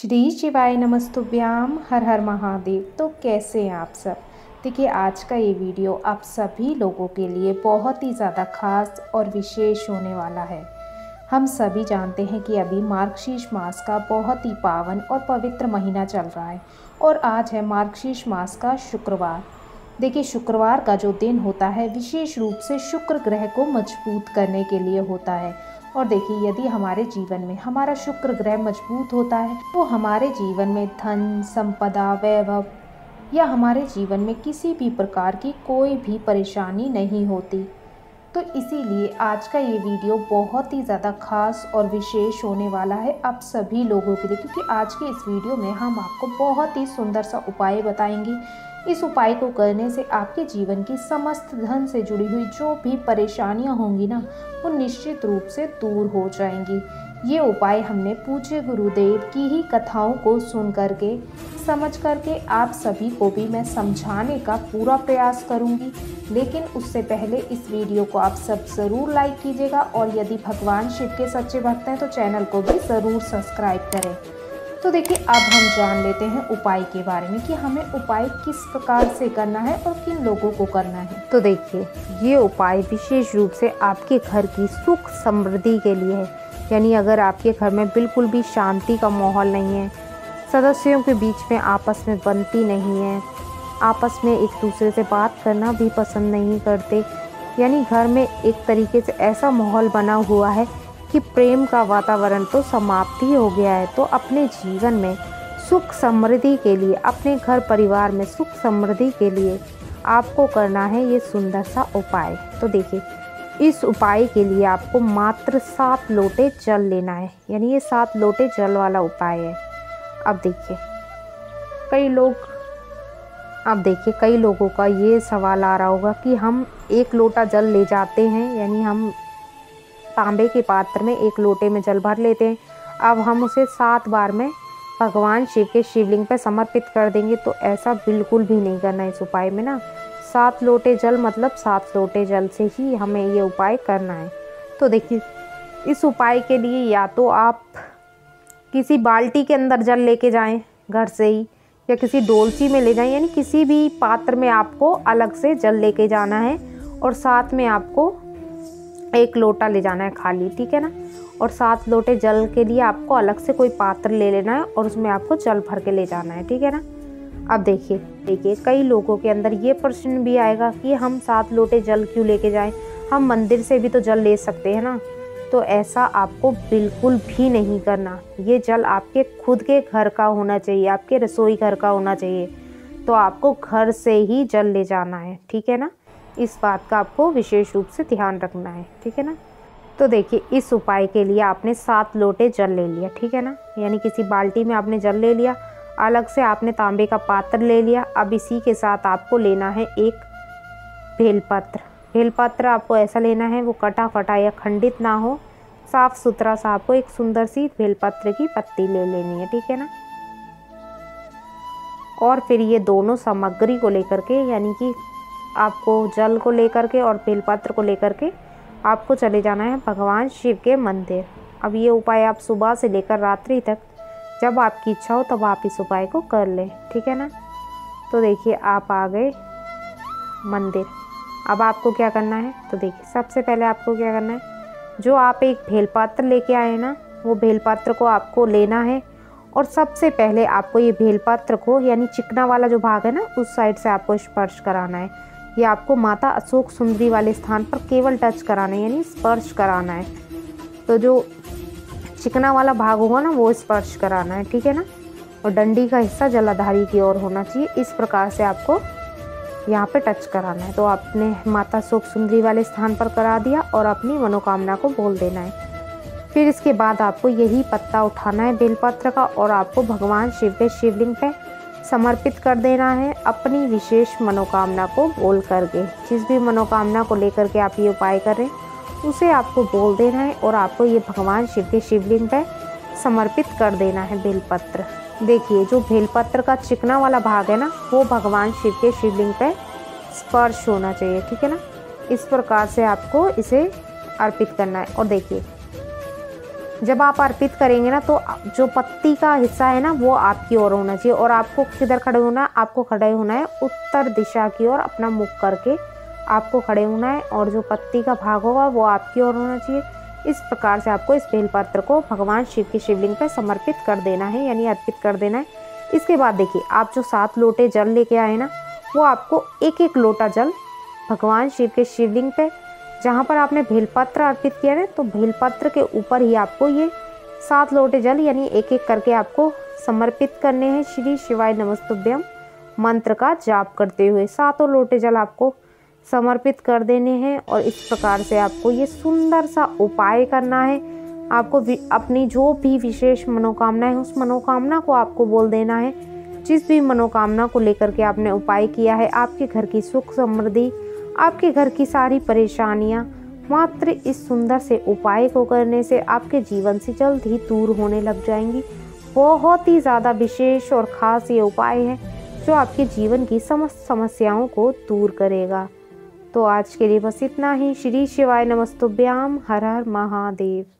श्री शिवाय नमस्तुभ्याम। हर हर महादेव। तो कैसे हैं आप सब। देखिए आज का ये वीडियो आप सभी लोगों के लिए बहुत ही ज़्यादा खास और विशेष होने वाला है। हम सभी जानते हैं कि अभी मार्गशीर्ष मास का बहुत ही पावन और पवित्र महीना चल रहा है और आज है मार्गशीर्ष मास का शुक्रवार। देखिए शुक्रवार का जो दिन होता है विशेष रूप से शुक्र ग्रह को मजबूत करने के लिए होता है। और देखिए यदि हमारे जीवन में हमारा शुक्र ग्रह मजबूत होता है तो हमारे जीवन में धन, संपदा, वैभव या हमारे जीवन में किसी भी प्रकार की कोई भी परेशानी नहीं होती। तो इसीलिए आज का ये वीडियो बहुत ही ज़्यादा खास और विशेष होने वाला है आप सभी लोगों के लिए, क्योंकि आज के इस वीडियो में हम आपको बहुत ही सुंदर सा उपाय बताएंगे। इस उपाय को करने से आपके जीवन की समस्त धन से जुड़ी हुई जो भी परेशानियां होंगी ना वो निश्चित रूप से दूर हो जाएंगी। ये उपाय हमने पूज्य गुरुदेव की ही कथाओं को सुन करके समझ करके आप सभी को भी मैं समझाने का पूरा प्रयास करूंगी। लेकिन उससे पहले इस वीडियो को आप सब ज़रूर लाइक कीजिएगा और यदि भगवान शिव के सच्चे भक्त हैं तो चैनल को भी ज़रूर सब्सक्राइब करें। तो देखिए अब हम जान लेते हैं उपाय के बारे में कि हमें उपाय किस प्रकार से करना है और किन लोगों को करना है। तो देखिए ये उपाय विशेष रूप से आपके घर की सुख समृद्धि के लिए है। यानी अगर आपके घर में बिल्कुल भी शांति का माहौल नहीं है, सदस्यों के बीच में आपस में बनती नहीं है, आपस में एक दूसरे से बात करना भी पसंद नहीं करते, यानी घर में एक तरीके से ऐसा माहौल बना हुआ है कि प्रेम का वातावरण तो समाप्त ही हो गया है, तो अपने जीवन में सुख समृद्धि के लिए, अपने घर परिवार में सुख समृद्धि के लिए आपको करना है ये सुंदर सा उपाय। तो देखिए इस उपाय के लिए आपको मात्र 7 लोटे जल लेना है। यानी ये 7 लोटे जल वाला उपाय है। अब देखिए कई लोगों का ये सवाल आ रहा होगा कि हम 1 लोटा जल ले जाते हैं, यानी हम तांबे के पात्र में 1 लोटे में जल भर लेते हैं, अब हम उसे 7 बार में भगवान शिव के शिवलिंग पर समर्पित कर देंगे। तो ऐसा बिल्कुल भी नहीं करना इस उपाय में ना। 7 लोटे जल मतलब 7 लोटे जल से ही हमें ये उपाय करना है। तो देखिए इस उपाय के लिए या तो आप किसी बाल्टी के अंदर जल लेके जाएं घर से ही, या किसी डोलची में ले जाएं, यानी किसी भी पात्र में आपको अलग से जल लेके जाना है और साथ में आपको 1 लोटा ले जाना है खाली, ठीक है ना। और 7 लोटे जल के लिए आपको अलग से कोई पात्र ले लेना है और उसमें आपको जल भर के ले जाना है, ठीक है ना। अब देखिए कई लोगों के अंदर ये प्रश्न भी आएगा कि हम 7 लोटे जल क्यों लेके जाएं, हम मंदिर से भी तो जल ले सकते हैं ना। तो ऐसा आपको बिल्कुल भी नहीं करना। ये जल आपके खुद के घर का होना चाहिए, आपके रसोई घर का होना चाहिए। तो आपको घर से ही जल ले जाना है, ठीक है ना। इस बात का आपको विशेष रूप से ध्यान रखना है, ठीक है ना। तो देखिए इस उपाय के लिए आपने 7 लोटे जल ले लिया, ठीक है ना। यानी किसी बाल्टी में आपने जल ले लिया, अलग से आपने तांबे का पात्र ले लिया। अब इसी के साथ आपको लेना है 1 बेलपत्र। बेलपत्र आपको ऐसा लेना है वो कटा फटा या खंडित ना हो, साफ़ सुथरा सा आपको एक सुंदर सी बेलपत्र की पत्ती ले लेनी है, ठीक है ना। और फिर ये दोनों सामग्री को लेकर के, यानी कि आपको जल को लेकर के और बेलपत्र को लेकर के आपको चले जाना है भगवान शिव के मंदिर। अब ये उपाय आप सुबह से लेकर रात्रि तक जब आपकी इच्छा हो तब आप इस उपाय को कर लें, ठीक है ना। तो देखिए आप आ गए मंदिर। अब आपको क्या करना है, तो देखिए सबसे पहले आपको क्या करना है, जो आप 1 बेलपत्र लेके आए ना वो बेलपत्र को आपको लेना है और सबसे पहले आपको ये बेलपत्र को, यानी चिकना वाला जो भाग है ना उस साइड से आपको स्पर्श कराना है। ये आपको माता अशोक सुंदरी वाले स्थान पर केवल टच कराना है, यानी स्पर्श कराना है। तो जो चिकना वाला भाग होगा ना वो स्पर्श कराना है, ठीक है ना। और डंडी का हिस्सा जलाधारी की ओर होना चाहिए, इस प्रकार से आपको यहाँ पे टच कराना है। तो आपने माता अशोक सुंदरी वाले स्थान पर करा दिया और अपनी मनोकामना को बोल देना है। फिर इसके बाद आपको यही पत्ता उठाना है बेलपत्र का और आपको भगवान शिव के शिवलिंग पे समर्पित कर देना है अपनी विशेष मनोकामना को बोल करके। जिस भी मनोकामना को लेकर के आप ये उपाय करें उसे आपको बोल देना है और आपको ये भगवान शिव के शिवलिंग पे समर्पित कर देना है बेलपत्र। देखिए जो बेलपत्र का चिकना वाला भाग है ना वो भगवान शिव के शिवलिंग पे स्पर्श होना चाहिए, ठीक है ना। इस प्रकार से आपको इसे अर्पित करना है। और देखिए जब आप अर्पित करेंगे ना तो जो पत्ती का हिस्सा है ना वो आपकी ओर होना चाहिए। और आपको किधर खड़े होना है, आपको खड़े होना है उत्तर दिशा की ओर, अपना मुख करके आपको खड़े होना है। और जो पत्ती का भाग होगा वो आपकी ओर होना चाहिए। इस प्रकार से आपको इस बेलपत्र को भगवान शिव के शिवलिंग पर समर्पित कर देना है, यानी अर्पित कर देना है। इसके बाद देखिए, आप जो 7 लोटे जल लेके आए ना, वो आपको एक एक लोटा जल भगवान शिव के शिवलिंग पे, जहाँ पर आपने बेलपत्र अर्पित किया है, तो बेलपत्र के ऊपर ही आपको ये 7 लोटे जल यानी एक एक करके आपको समर्पित करने हैं। श्री शिवाय नमस्तुभ्यम मंत्र का जाप करते हुए 7 लोटे जल आपको समर्पित कर देने हैं। और इस प्रकार से आपको ये सुंदर सा उपाय करना है। आपको अपनी जो भी विशेष मनोकामना है, उस मनोकामना को आपको बोल देना है। जिस भी मनोकामना को लेकर के आपने उपाय किया है, आपके घर की सुख समृद्धि, आपके घर की सारी परेशानियां, मात्र इस सुंदर से उपाय को करने से आपके जीवन से जल्द ही दूर होने लग जाएंगी। बहुत ही ज़्यादा विशेष और ख़ास ये उपाय है जो आपके जीवन की समस्त समस्याओं को दूर करेगा। तो आज के लिए बस इतना ही। श्री शिवाय नमस्तुभ्याम। हर हर महादेव।